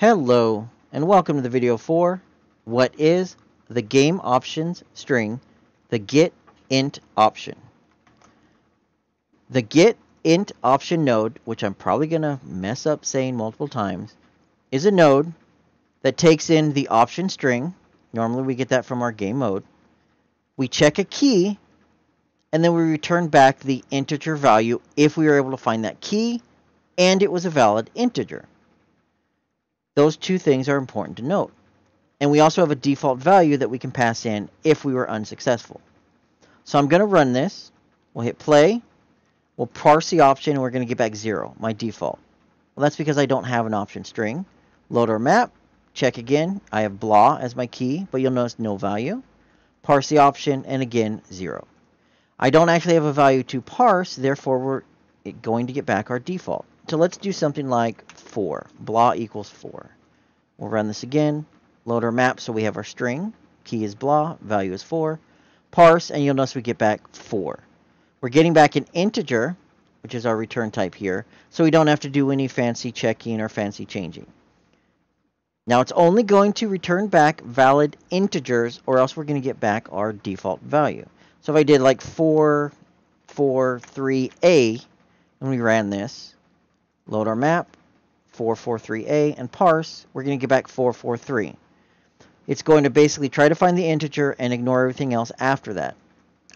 Hello and welcome to the video for what is the game options string, the get int option. The get int option node, which I'm probably going to mess up saying multiple times, is a node that takes in the option string. Normally we get that from our game mode. We check a key and then we return back the integer value if we are able to find that key and it was a valid integer. Those two things are important to note. And we also have a default value that we can pass in if we were unsuccessful. So I'm going to run this. We'll hit play. We'll parse the option and we're going to get back 0, my default. Well, that's because I don't have an option string. Load our map. Check again. I have blah as my key, but you'll notice no value. Parse the option and again 0. I don't actually have a value to parse, therefore we're going to get back our default. So let's do something like 4. Blah equals 4. We'll run this again. Load our map so we have our string. Key is blah. Value is 4. Parse, and you'll notice we get back 4. We're getting back an integer, which is our return type here, so we don't have to do any fancy checking or fancy changing. Now it's only going to return back valid integers, or else we're going to get back our default value. So if I did like 443A, and we ran this, load our map, 443A, and parse, we're going to get back 443. It's going to basically try to find the integer and ignore everything else after that.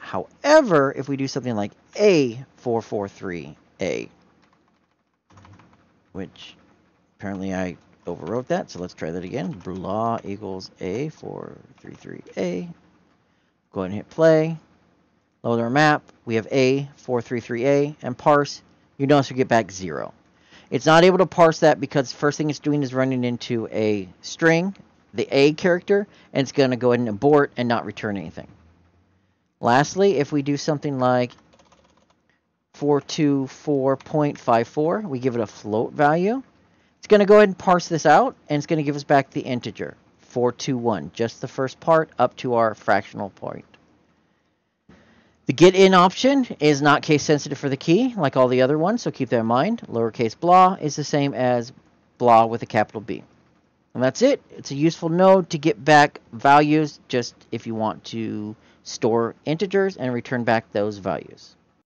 However, if we do something like A443A, which apparently I overwrote that, so let's try that again. Blah equals A433A. Go ahead and hit play. Load our map. We have A433A, and parse. You notice we get back 0. It's not able to parse that because the first thing it's doing is running into a string, the A character, and it's going to go ahead and abort and not return anything. Lastly, if we do something like 424.54, we give it a float value. It's going to go ahead and parse this out, and it's going to give us back the integer, 421, just the first part up to our fractional point. The get in option is not case sensitive for the key, like all the other ones, so keep that in mind. Lowercase blah is the same as blah with a capital B. And that's it. It's a useful node to get back values, just if you want to store integers and return back those values.